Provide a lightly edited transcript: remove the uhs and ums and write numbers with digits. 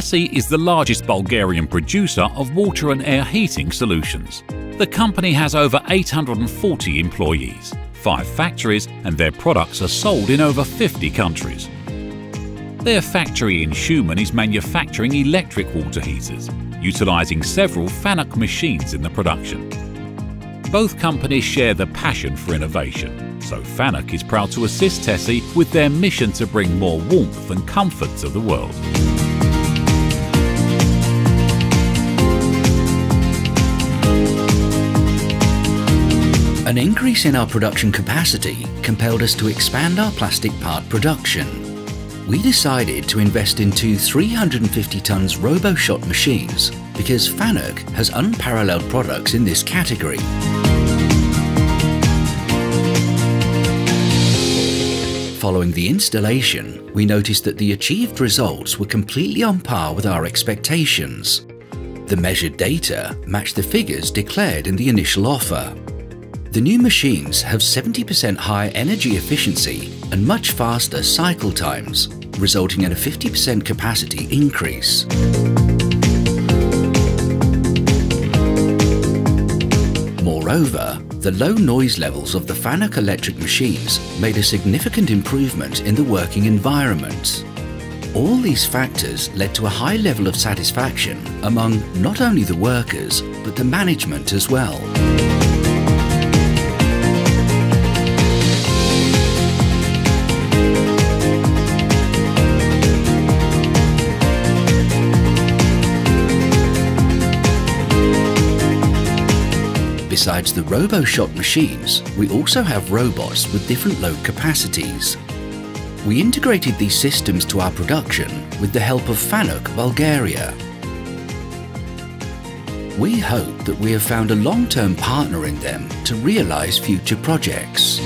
TESY is the largest Bulgarian producer of water and air heating solutions. The company has over 840 employees, 5 factories, and their products are sold in over 50 countries. Their factory in Shumen is manufacturing electric water heaters, utilizing several FANUC machines in the production. Both companies share the passion for innovation, so FANUC is proud to assist TESY with their mission to bring more warmth and comfort to the world. An increase in our production capacity compelled us to expand our plastic part production. We decided to invest in two 350 tons RoboShot machines because FANUC has unparalleled products in this category. Following the installation, we noticed that the achieved results were completely on par with our expectations. The measured data matched the figures declared in the initial offer. The new machines have 70% higher energy efficiency and much faster cycle times, resulting in a 50% capacity increase. Moreover, the low noise levels of the FANUC electric machines made a significant improvement in the working environment. All these factors led to a high level of satisfaction among not only the workers, but the management as well. Besides the RoboShot machines, we also have robots with different load capacities. We integrated these systems to our production with the help of FANUC Bulgaria. We hope that we have found a long-term partner in them to realize future projects.